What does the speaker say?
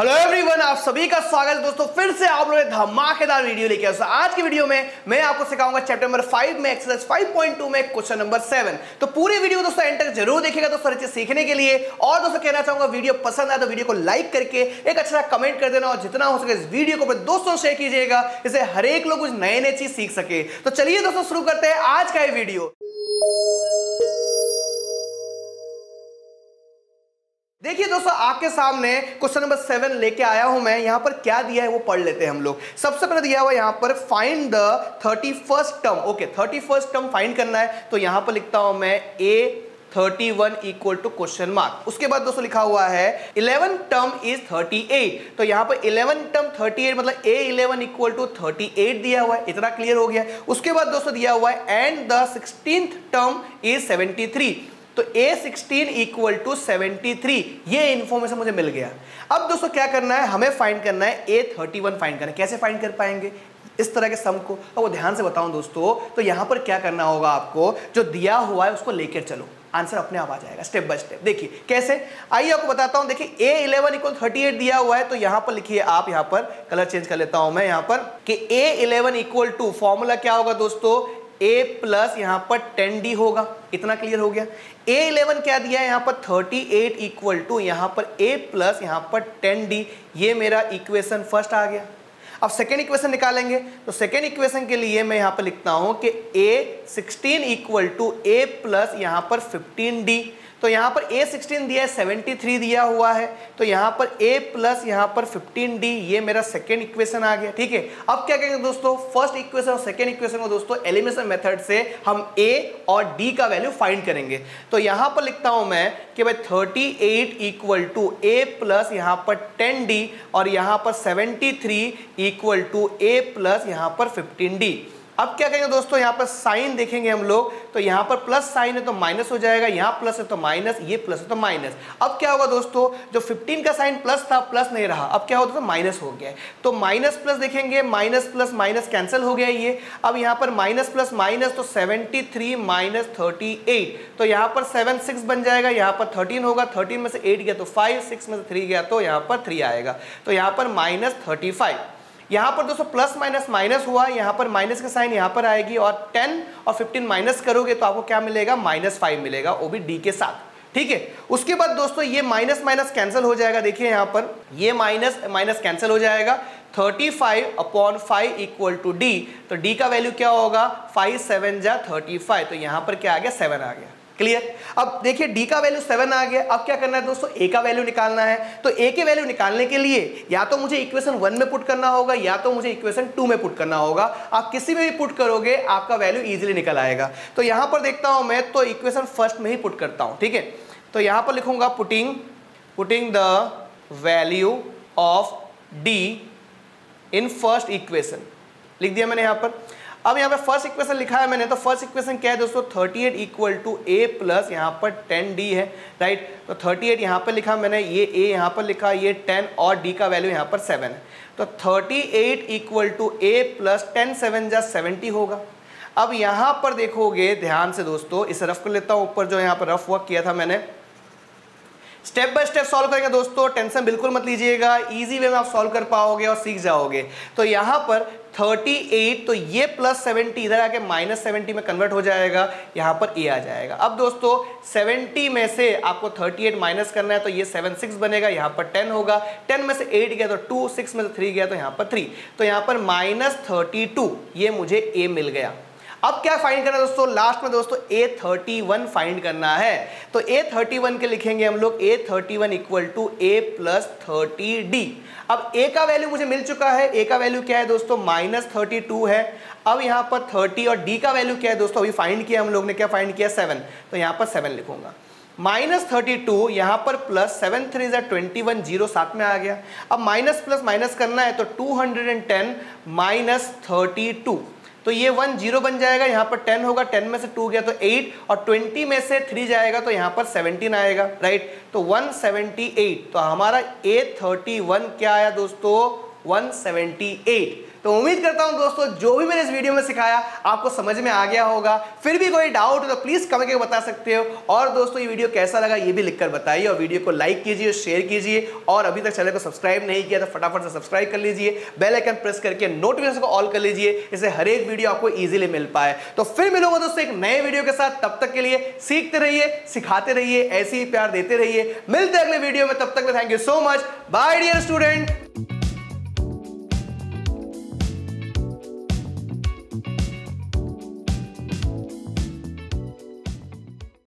Hello everyone, आप सभी का स्वागत है दोस्तों। फिर से आप लोगों ने धमाकेदार वीडियो लेके आया। आज की वीडियो में मैं आपको सिखाऊंगा चैप्टर नंबर 5 में एक्सरसाइज 5.2 में क्वेश्चन नंबर 7। तो पूरी वीडियो दोस्तों एंड तक जरूर देखिएगा दोस्तों अच्छे सीखने के लिए। और दोस्तों कहना चाहूंगा वीडियो पसंद आए तो वीडियो को लाइक करके एक अच्छा कमेंट कर देना और जितना हो सके इस वीडियो को अपने दोस्तों शेयर कीजिएगा, इससे हर एक लोग कुछ नए नए चीज सीख सके। तो चलिए दोस्तों शुरू करते हैं आज का ये वीडियो। देखिए दोस्तों आपके सामने क्वेश्चन नंबर 7 लेके आया हूं मैं। यहां पर क्या दिया है वो पढ़ लेते हैं हम लोग। सबसे पहले दिया हुआ यहां पर find the 31st term. Okay, 31st term find करना है तो यहां पर लिखता हूं मैं A 31 equal to question mark. उसके बाद दोस्तों लिखा हुआ है 11 टर्म इज 38। तो यहाँ पर 11 टर्म 38 मतलब A11 इक्वल टू 38 दिया हुआ है। इतना क्लियर हो गया। उसके बाद दोस्तों दिया हुआ है and the 16th term is 73। तो A16 इक्वल टू 73। ये इंफॉर्मेशन मुझे मिल गया। अब दोस्तों क्या करना है, हमें फाइंड करना है A31 फाइंड करना है। कैसे फाइंड कर पाएंगे इस तरह के सम को, अब वो ध्यान से बताऊं दोस्तों तो यहाँ पर क्या करना होगा, आपको जो दिया हुआ है उसको लेकर चलो, आंसर अपने आप आ जाएगा स्टेप बाय स्टेप। देखिए कैसे, आइए आपको बताता हूँ। देखिए A11 इक्वल 38 दिया हुआ है तो यहाँ पर लिखिए आप, यहाँ पर कलर चेंज कर लेता हूँ मैं, यहाँ पर कि A11 इक्वल टू फॉर्मूला क्या होगा दोस्तों, A प्लस यहाँ पर 10D होगा। इतना क्लियर हो गया। A11 क्या दिया है यहाँ पर 38 इक्वल टू यहाँ पर A प्लस यहाँ पर 10D। ये मेरा इक्वेशन फर्स्ट आ गया। अब सेकेंड इक्वेशन निकालेंगे तो सेकेंड इक्वेशन के लिए मैं यहाँ पर लिखता हूँ कि A16 equal to A plus यहाँ पर 15D। तो यहाँ पर A16 दिया है 73 दिया हुआ है तो यहाँ पर A प्लस यहाँ पर 15D। ये मेरा सेकेंड इक्वेशन आ गया। ठीक है, अब क्या करेंगे दोस्तों, फर्स्ट इक्वेशन और सेकेंड इक्वेशन को दोस्तों एलिमिनेशन मेथड से हम A और D का वैल्यू फाइंड करेंगे। तो यहाँ पर लिखता हूँ मैं कि भाई 38 इक्वल टू A प्लस यहाँ पर 10D और यहाँ पर 73 इक्वल टू A प्लस यहाँ पर 15D। अब क्या करेंगे दोस्तों, यहाँ पर साइन देखेंगे हम लोग तो यहाँ पर प्लस साइन है तो माइनस हो जाएगा, यहाँ प्लस है तो माइनस, ये प्लस है तो माइनस। अब क्या होगा दोस्तों, जो 15 का साइन प्लस था प्लस नहीं रहा, अब क्या होता है माइनस हो गया। तो माइनस प्लस देखेंगे, माइनस माइनस कैंसिल हो गया ये। अब यहाँ पर माइनस तो 73 माइनस 38 तो यहाँ पर 7 6 बन जाएगा, यहाँ पर 13 होगा, 13 में से 8 गया तो 5, 6 में से 3 गया तो यहाँ पर 3 आएगा। तो यहाँ पर माइनस 35। यहाँ पर दोस्तों प्लस माइनस माइनस हुआ, यहाँ पर माइनस का साइन यहाँ पर आएगी और 10 और 15 माइनस करोगे तो आपको क्या मिलेगा, -5 मिलेगा, वो भी डी के साथ। ठीक है, उसके बाद दोस्तों ये माइनस माइनस कैंसिल हो जाएगा। देखिए यहाँ पर ये माइनस माइनस कैंसिल हो जाएगा, 35/5 इक्वल टू डी। तो डी का वैल्यू क्या होगा, 5 7 जा 35। तो यहाँ पर क्या आ गया, 7 आ गया। क्लियर। अब देखिए डी का वैल्यू 7 आ गया। अब क्या करना है दोस्तों, ए का वैल्यू निकालना है। तो ए के वैल्यू निकालने के लिए या तो मुझे इक्वेशन 1 में पुट करना होगा या तो मुझे इक्वेशन 2 में पुट करना होगा। आप किसी में भी पुट करोगे आपका वैल्यू इजीली निकल आएगा। तो यहां पर देखता हूं मैं, तो इक्वेशन फर्स्ट में ही पुट करता हूं। ठीक है, तो यहां पर लिखूंगा putting the value of D in first equation. लिख दिया मैंने यहाँ पर। अब यहाँ पे फर्स्ट इक्वेशन लिखा है मैंने, तो फर्स्ट इक्वेशन क्या है दोस्तों, 38 इक्वल टू A प्लस यहाँ पर 10D है। राइट, तो 38 यहाँ पर लिखा मैंने, ये A यहाँ पर लिखा, ये 10 और D का वैल्यू यहाँ पर 7 है। तो 38 इक्वल टू A प्लस 10 7 जा 70 होगा। अब यहाँ पर देखोगे ध्यान से दोस्तों, इस रफ को लेता हूँ ऊपर, जो यहाँ पर रफ वर्क किया था मैंने। स्टेप बाय स्टेप सॉल्व करेंगे दोस्तों, टेंशन बिल्कुल मत लीजिएगा, इजी वे में आप सॉल्व कर पाओगे और सीख जाओगे। तो यहाँ पर 38 तो ये प्लस 70 इधर आके -70 में कन्वर्ट हो जाएगा, यहाँ पर ए आ जाएगा। अब दोस्तों 70 में से आपको 38 माइनस करना है तो ये 7 6 बनेगा, यहाँ पर 10 होगा, 10 में से 8 गया तो 2, 6 में से 3 गया तो यहाँ पर 3। तो यहाँ पर -32 ये मुझे ए मिल गया। अब क्या फाइंड करना है दोस्तों, लास्ट में दोस्तों A31 फाइंड करना है। तो A31 के लिखेंगे हम लोग A31 equal to A plus 30D। अब A का वैल्यू मुझे मिल चुका है, A का वैल्यू क्या है दोस्तों -32 है। अब यहाँ पर 30 और D का वैल्यू क्या है दोस्तों, अभी फाइंड किया हम लोग ने, क्या फाइंड किया, 7। तो यहाँ पर 7 लिखूंगा, -32 यहाँ पर प्लस 7 3 21, 0 साथ में आ गया। अब माइनस प्लस माइनस करना है तो 210 माइनस 32 तो ये 10 बन जाएगा, यहाँ पर 10 होगा, 10 में से 2 गया तो 8 और 20 में से 3 जाएगा तो यहाँ पर 17 आएगा। राइट, तो 178। तो हमारा A31 क्या आया दोस्तों, 178। तो उम्मीद करता हूं दोस्तों जो भी मैंने इस वीडियो में सिखाया आपको समझ में आ गया होगा। फिर भी कोई डाउट हो तो प्लीज़ कमेंट करके बता सकते हो। और दोस्तों ये वीडियो कैसा लगा ये भी लिखकर बताइए, और वीडियो को लाइक कीजिए, शेयर कीजिए, और अभी तक चैनल को सब्सक्राइब नहीं किया तो फटाफट से सब्सक्राइब कर लीजिए, बेल आइकन प्रेस करके नोटिफिकेशन को ऑल कर लीजिए, इससे हर एक वीडियो आपको ईजिली मिल पाए। तो फिर मिलूंगा दोस्तों एक नए वीडियो के साथ, तब तक के लिए सीखते रहिए, सिखाते रहिए, ऐसे ही प्यार देते रहिए। मिलते हैं अगले वीडियो में, तब तक के thank you so much, bye dear student.